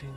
watching.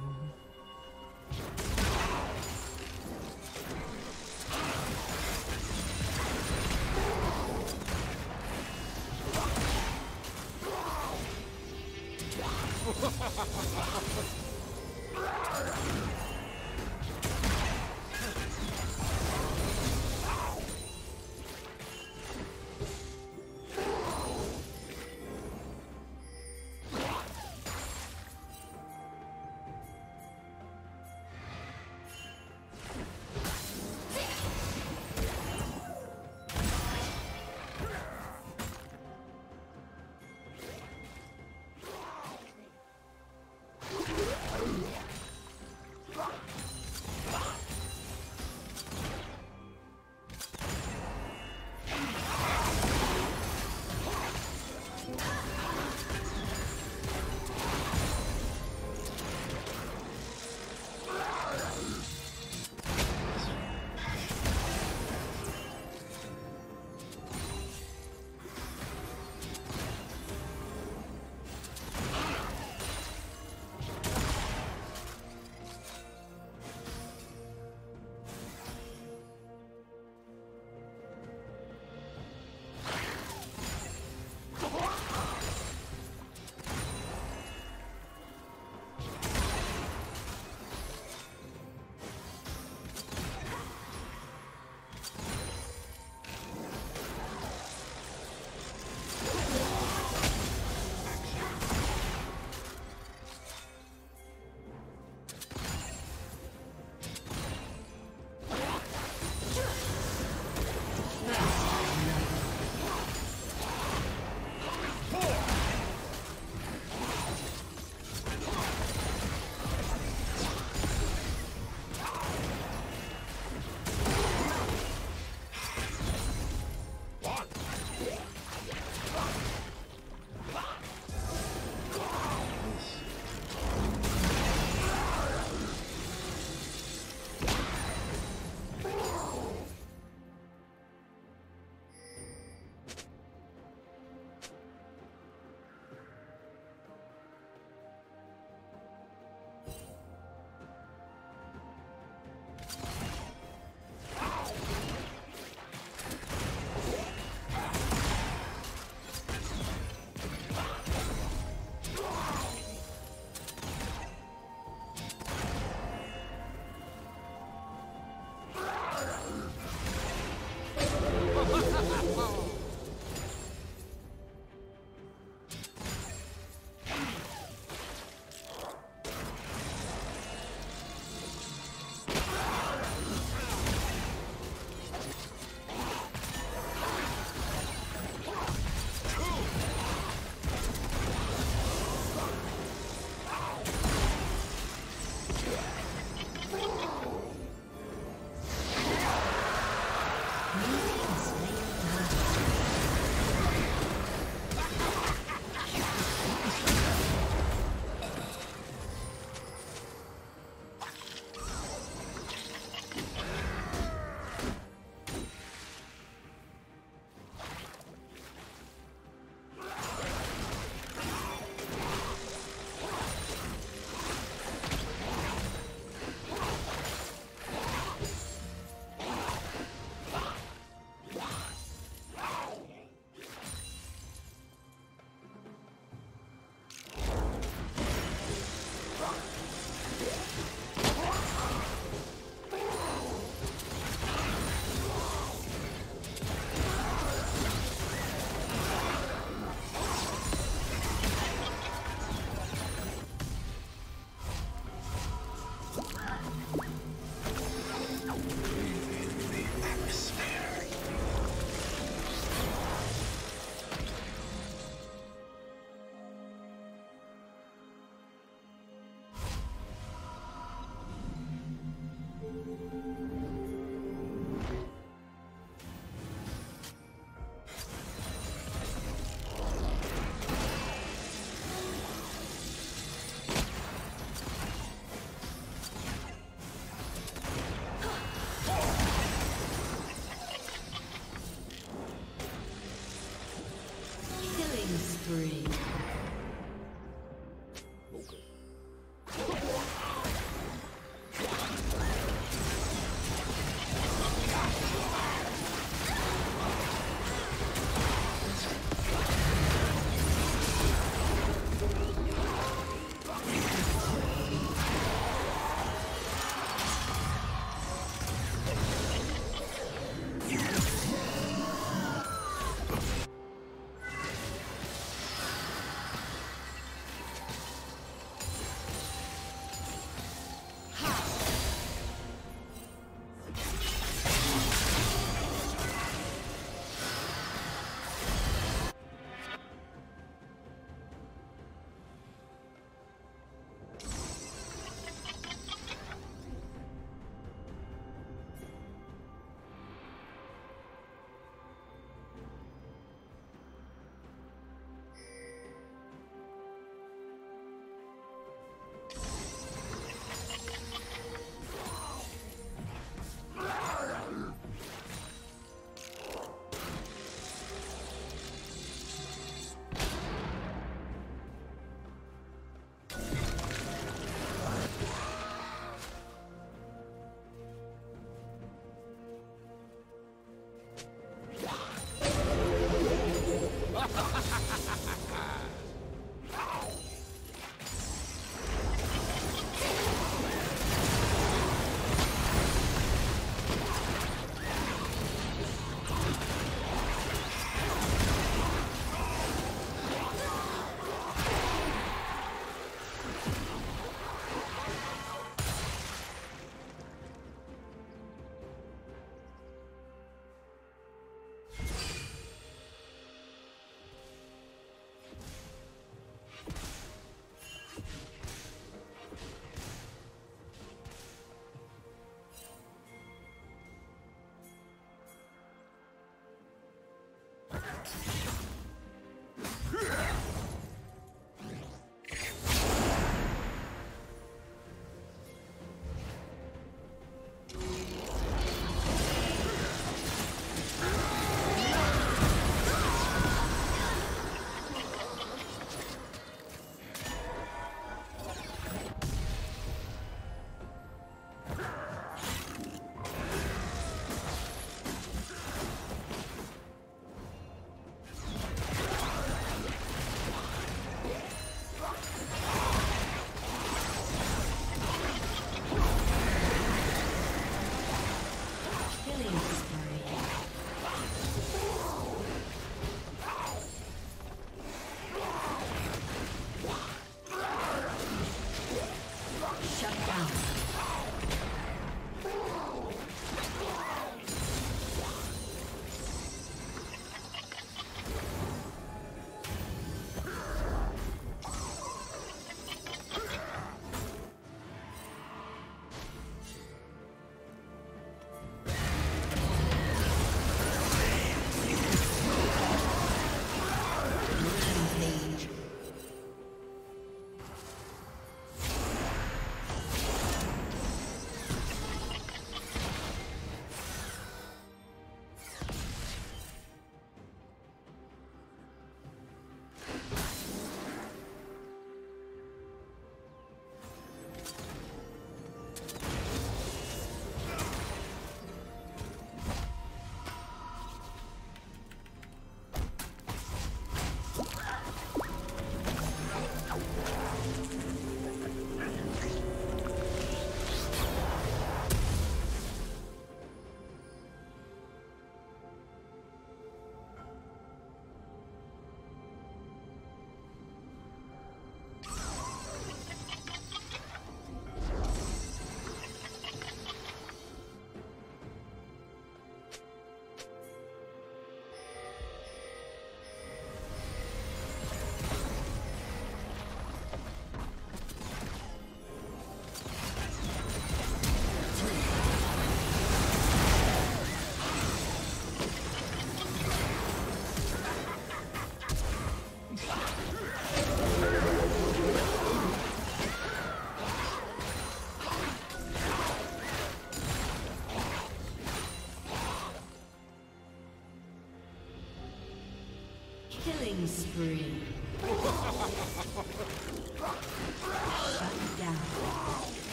Killing spree.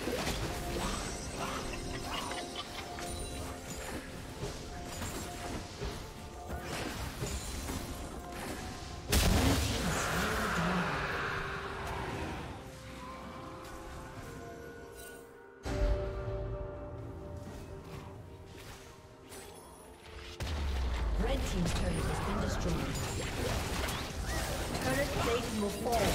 Shut down. Team's turret has been destroyed. Turret plate will fall soon.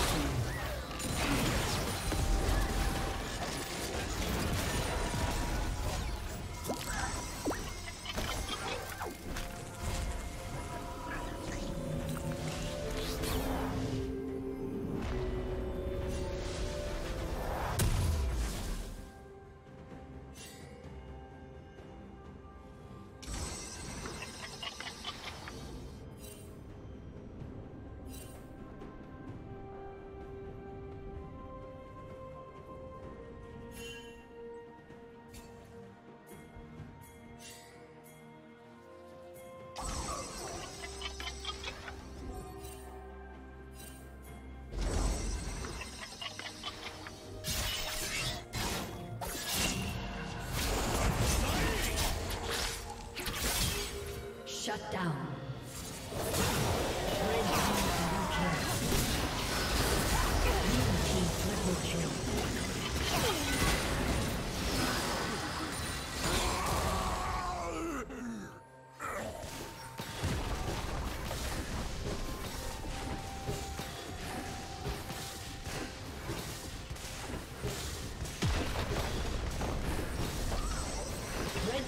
Shut down. Red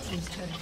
Team's turret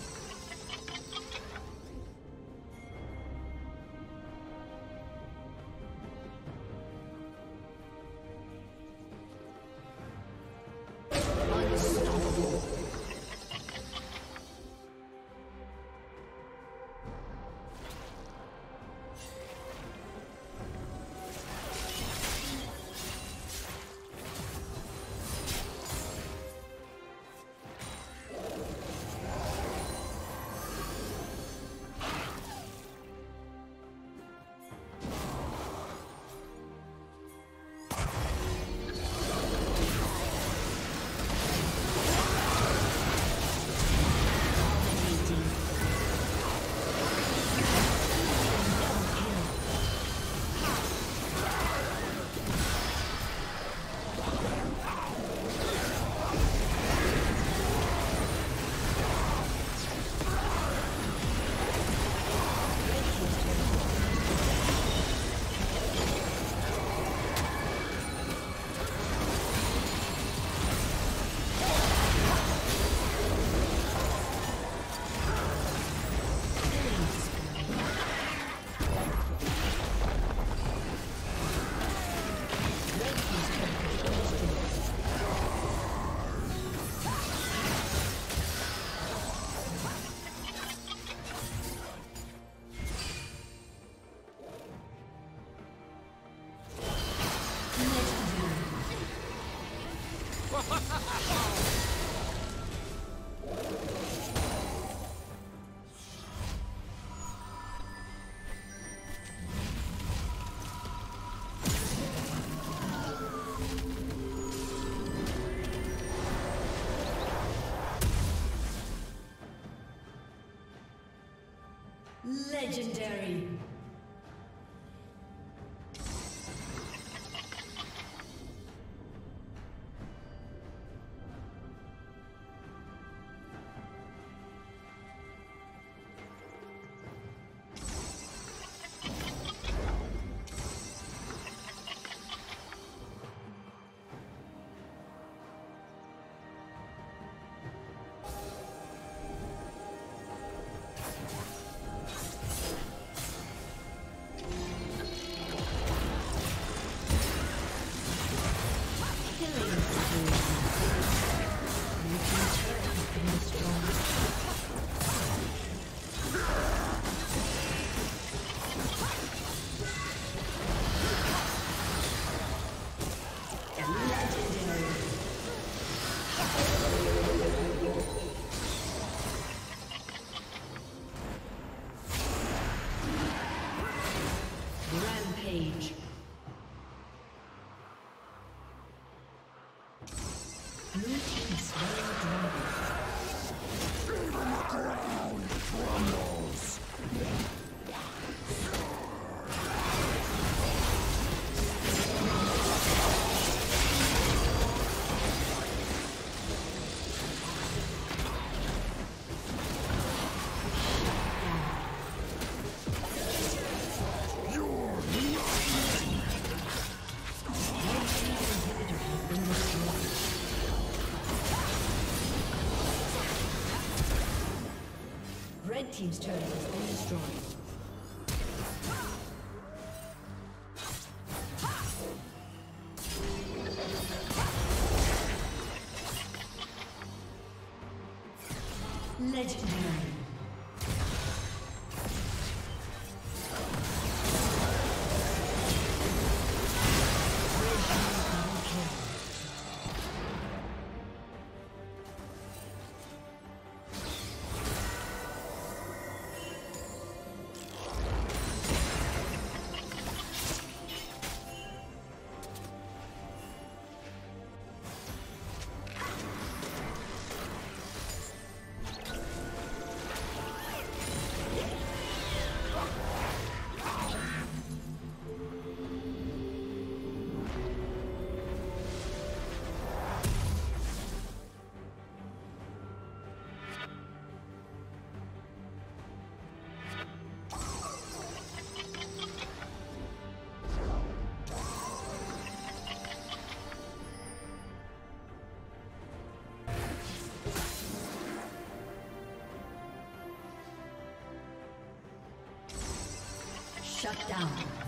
Unstoppable. Legendary. Team's turret has been destroyed. Shut down.